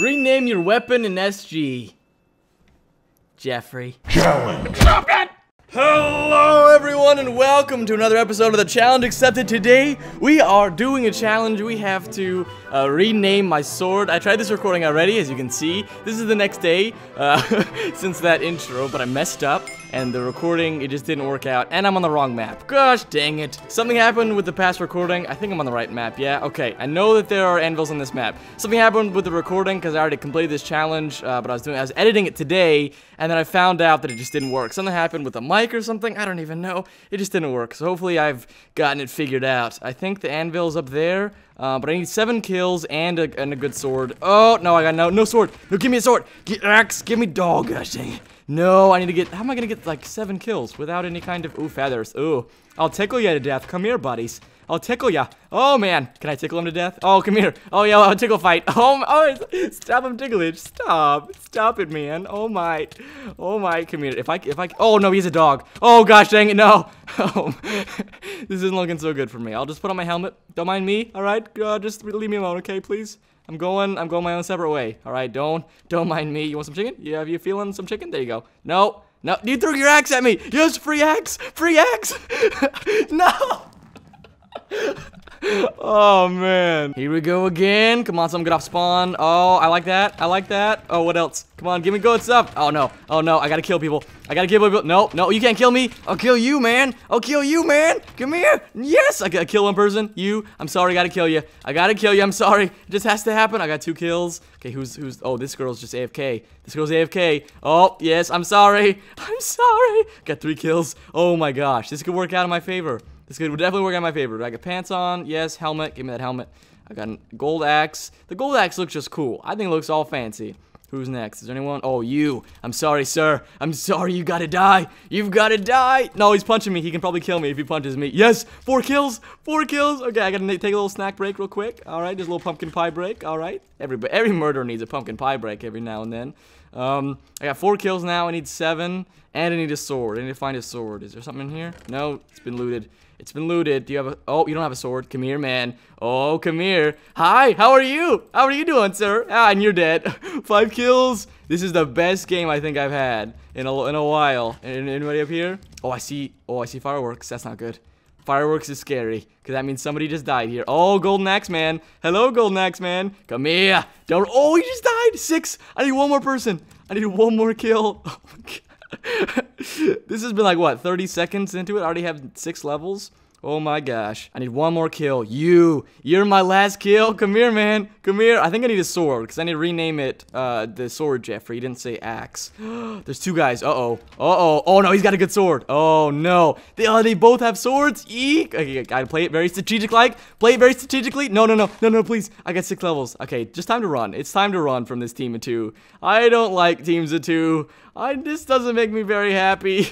Rename your weapon in SG. Jeffrey. Challenge. Stop it! Hello everyone and welcome to another episode of the Challenge Accepted. Today we are doing a challenge. We have to rename my sword. I tried this recording already, as you can see. This is the next day since that intro, but I messed up. And the recording, it just didn't work out, and I'm on the wrong map. Gosh dang it. Something happened with the past recording. I think I'm on the right map, yeah? Okay, I know that there are anvils on this map. Something happened with the recording, because I already completed this challenge, but I was editing it today, and then I found out that it just didn't work. Something happened with the mic or something, I don't even know. It just didn't work, so hopefully I've gotten it figured out. I think the anvil's up there, but I need 7 kills and a good sword. Oh, no, I got no sword. No, give me a sword. Axe, give me dog, gosh dang it. No, I need to get, how am I gonna get like 7 kills without any kind of, ooh, feathers, ooh. I'll tickle ya to death, come here, buddies. I'll tickle ya. Oh, man, can I tickle him to death? Oh, come here. Oh, yeah, I'll tickle fight. Oh, stop him tickling, stop it, man. Oh my, come here, if I, oh, no, he's a dog. Oh, gosh, dang it, no. Oh, this isn't looking so good for me. I'll just put on my helmet, don't mind me, all right? Just leave me alone, okay, please? I'm going my own separate way. All right, don't mind me. You want some chicken? Yeah, have you feeling some chicken? There you go. No, you threw your axe at me. Yes, free axe. No. Oh man. Here we go again. Come on, someone get off spawn. Oh, I like that. Oh, what else? Come on, give me good stuff. Oh no, I gotta kill people. No, you can't kill me. I'll kill you, man. Come here. Yes, I gotta kill one person. You. I'm sorry, I gotta kill you, I'm sorry. It just has to happen. I got 2 kills. Okay, who's, oh, this girl's just AFK. This girl's AFK. Oh, yes, I'm sorry. Got 3 kills. Oh my gosh, this could work out in my favor. This could definitely work out in my favor. I got pants on, yes, helmet, give me that helmet. I got a gold axe. The gold axe looks just cool. I think it looks all fancy. Who's next? Is there anyone? Oh, you. I'm sorry, sir. I'm sorry, you gotta die. You've gotta die. No, he's punching me. He can probably kill me if he punches me. Yes, 4 kills. Okay, I gotta take a little snack break real quick. All right, just a little pumpkin pie break. All right. Every murderer needs a pumpkin pie break every now and then. I got 4 kills now. I need 7, and I need a sword. I need to find a sword. Is there something in here? No, it's been looted. Do you have a, oh, you don't have a sword. Come here, man. Oh, come here. Hi, how are you? How are you doing, sir? Ah, and you're dead. 5 kills. This is the best game I think I've had in a while. Anybody up here? Oh, I see fireworks. That's not good. Fireworks is scary, because that means somebody just died here. Oh, golden axe man. Hello, golden axe man. Come here. Don't, oh, he just died. 6. I need 1 more person. I need 1 more kill. Oh my god. This has been like, what, 30 seconds into it? I already have 6 levels. Oh my gosh. I need 1 more kill. You're my last kill. Come here, man. Come here. I think I need a sword, because I need to rename it the sword, Jeffrey. You didn't say axe. There's 2 guys. Uh-oh. Oh, no, he's got a good sword. Oh, no. They both have swords. Eek. Okay, gotta play it very strategic-like. Play it very strategically. No, please. I got 6 levels. Okay, just time to run. It's time to run from this team of 2. I don't like teams of 2. This doesn't make me very happy.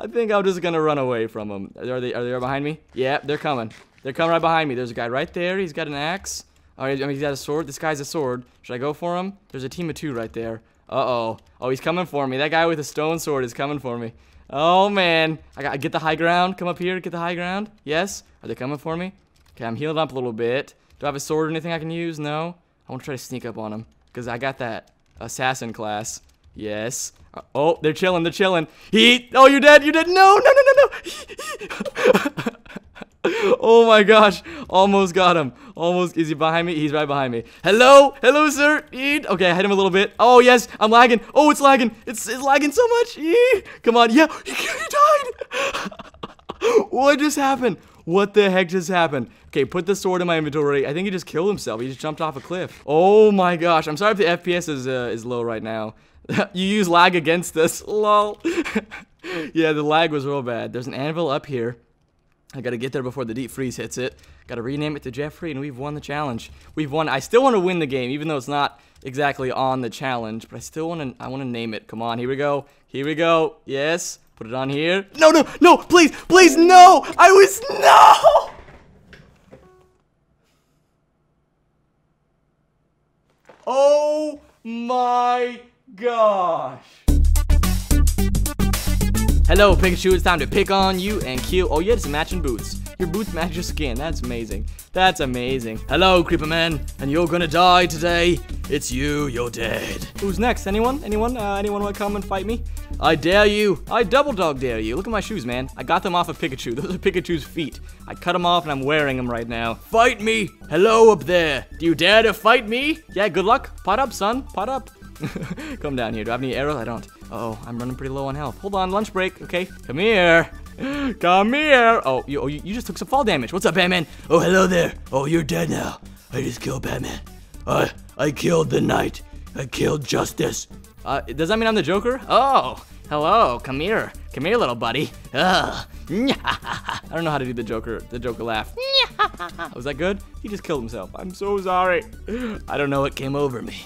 I think I'm just gonna run away from them. Are they right behind me? Yeah, they're coming. They're coming right behind me. There's a guy right there. He's got an axe. Oh, I mean, he's got a sword. This guy's a sword. Should I go for him? There's a team of 2 right there. Uh-oh. Oh, he's coming for me. That guy with a stone sword is coming for me. Oh, man. I gotta get the high ground. Come up here. Get the high ground. Yes. Are they coming for me? Okay, I'm healed up a little bit. Do I have a sword or anything I can use? No. I want to try to sneak up on him, because I got that assassin class. Yes. Oh, they're chilling. Oh, you're dead. No. Oh my gosh. Almost got him. Almost. Is he behind me? He's right behind me. Hello, sir. Okay, I hit him a little bit. Oh, yes. I'm lagging. Oh, it's lagging. It's lagging so much. Come on. Yeah. He died. What just happened? What the heck just happened? Okay, put the sword in my inventory. I think he just killed himself. He just jumped off a cliff. Oh my gosh. I'm sorry if the FPS is low right now. You use lag against us, lol. Yeah, the lag was real bad. There's an anvil up here. I gotta get there before the deep freeze hits it. Gotta rename it to Jeffrey, and we've won the challenge. We've won. I still want to win the game, even though it's not exactly on the challenge. But I still want to. I want to name it. Come on, here we go. Yes, put it on here. No! Please, no! No! Oh my gosh. Hello, Pikachu. It's time to pick on you and kill. Oh, yeah, it's matching boots. Your boots match your skin. That's amazing. That's amazing. Hello, creeper man. And you're gonna die today. It's you. You're dead. Who's next? Anyone? Anyone? Anyone wanna come and fight me? I dare you. I double dog dare you. Look at my shoes, man. I got them off of Pikachu. Those are Pikachu's feet. I cut them off and I'm wearing them right now. Fight me. Hello up there. Do you dare to fight me? Yeah, good luck. Pot up, son. Pot up. Come down here. Do I have any arrows? I don't. Uh-oh, I'm running pretty low on health. Hold on, lunch break. Okay, come here. Come here. Oh, you just took some fall damage. What's up, Batman? Oh, hello there. Oh, you're dead now. I just killed Batman. I killed the knight. I killed Justice. Does that mean I'm the Joker? Oh, hello. Come here. Come here, little buddy. I don't know how to do the Joker laugh. Was that good? He just killed himself. I'm so sorry. I don't know what came over me.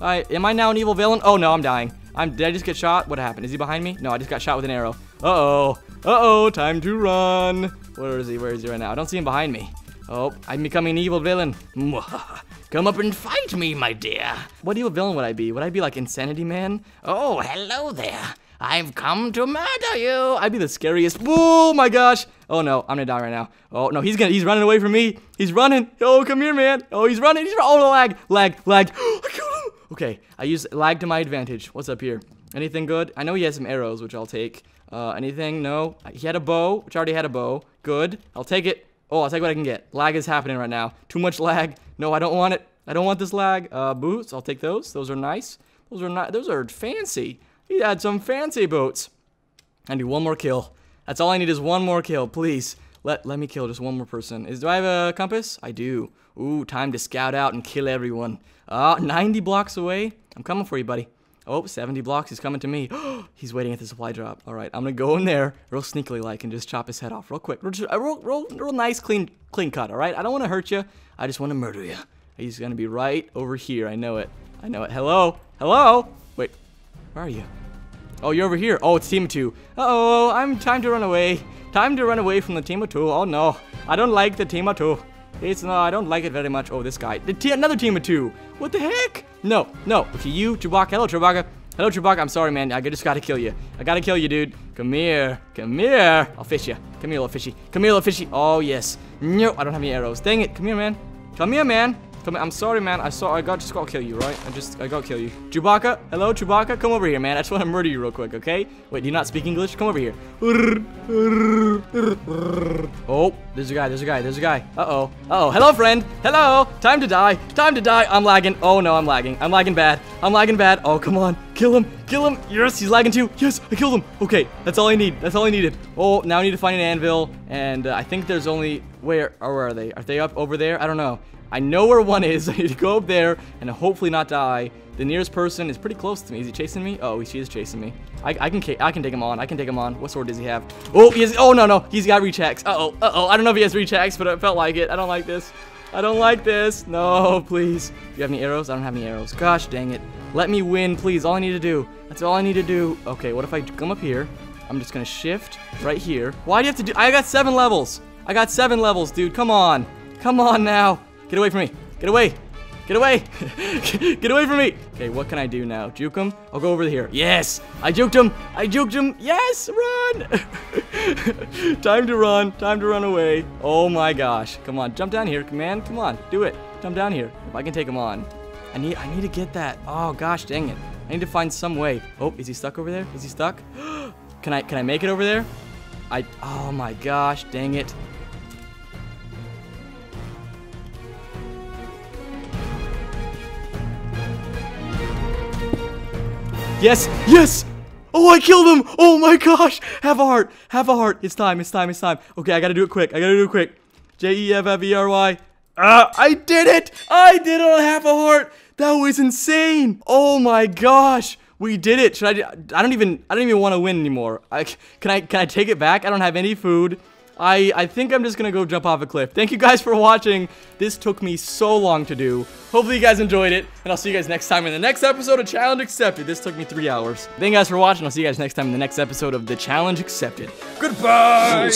Am I now an evil villain? Oh no, I'm dying. Did I just get shot? What happened? Is he behind me? No, I just got shot with an arrow. Uh-oh. Uh-oh, time to run. Where is he? Where is he right now? I don't see him behind me. Oh, I'm becoming an evil villain. Come up and fight me, my dear. What evil villain would I be? Would I be like Insanity Man? Oh, hello there. I've come to murder you. I'd be the scariest. Oh my gosh. Oh no, I'm gonna die right now. Oh no, he's running away from me. He's running. Oh, come here, man. Oh, he's running. Oh, lag. I killed him. Okay, I used lag to my advantage. What's up here? Anything good? I know he has some arrows, which I'll take. Anything? No. He had a bow, which I already had a bow. Good. I'll take it. Oh, I'll take what I can get. Lag is happening right now. Too much lag. No, I don't want it. I don't want this lag. Boots. I'll take those. Those are nice. Those are fancy. He had some fancy boots. I need one more kill. That's all I need is one more kill, please. Let me kill just one more person. Do I have a compass? I do. Ooh, time to scout out and kill everyone. 90 blocks away. I'm coming for you, buddy. Oh, 70 blocks. He's coming to me. He's waiting at the supply drop. All right, I'm gonna go in there real sneakily like and just chop his head off real quick. Real nice, clean cut. All right, I don't want to hurt you. I just want to murder you. He's gonna be right over here. I know it. I know it. Hello. Hello. Wait. Where are you? Oh, you're over here. Oh, it's team 2. Uh-oh, I'm time to run away. Time to run away from the team of 2. Oh, no. I don't like the team of 2. I don't like it very much. Oh, this guy. Another team of 2. What the heck? No, no. Okay, you, Chewbacca. Hello, Chewbacca. Hello, Chewbacca. I'm sorry, man. I just gotta kill you. I gotta kill you, dude. Come here. Come here. I'll fish you. Come here, little fishy. Come here, little fishy. Oh, yes. No, I don't have any arrows. Dang it. Come here, man. Come here, man. I'm sorry, man. I just gotta kill you, right? I gotta kill you. Chewbacca, hello, Chewbacca. Come over here, man. I just wanna murder you real quick, okay? Wait, do you not speak English? Come over here. Oh, there's a guy. Uh-oh, uh-oh. Hello, friend. Hello. Time to die. I'm lagging. Oh, no, I'm lagging bad. Oh, come on. Kill him. Yes, he's lagging too. Yes, I killed him. Okay, that's all I needed. Oh, now I need to find an anvil, and I think there's only... Where are they? Are they up over there? I don't know. I know where one is. I need to go up there and hopefully not die. The nearest person is pretty close to me. Is he chasing me? Oh, she is chasing me. I can take him on. What sword does he have? Oh, he has, oh no. He's got reach axe. Uh-oh. I don't know if he has reach axe, but it felt like it. I don't like this. No, please. Do you have any arrows? I don't have any arrows. Gosh, dang it. Let me win, please. That's all I need to do. Okay, what if I come up here? I'm just gonna shift right here. Why do you have to do? I got 7 levels. Dude. Come on now. Get away from me. Get away. Get away from me. Okay, what can I do now? Juke him? I'll go over here. Yes. I juked him. Yes. Run. Time to run away. Oh my gosh. Come on. Jump down here, man. Come on. Do it. Jump down here. If I can take him on. I need to get that. Oh gosh, dang it. I need to find some way. Oh, is he stuck over there? Is he stuck? Can I make it over there? Oh my gosh, dang it. Yes! Oh, I killed him! Oh my gosh! Have a heart. It's time. Okay, I gotta do it quick. Jeffrey. I did it on half a heart! That was insane! Oh my gosh! We did it. I don't even want to win anymore. Can I take it back? I don't have any food. I think I'm just going to go jump off a cliff. Thank you guys for watching. This took me so long to do. Hopefully you guys enjoyed it, and I'll see you guys next time in the next episode of Challenge Accepted. This took me 3 hours. Thank you guys for watching. I'll see you guys next time in the next episode of The Challenge Accepted. Goodbye.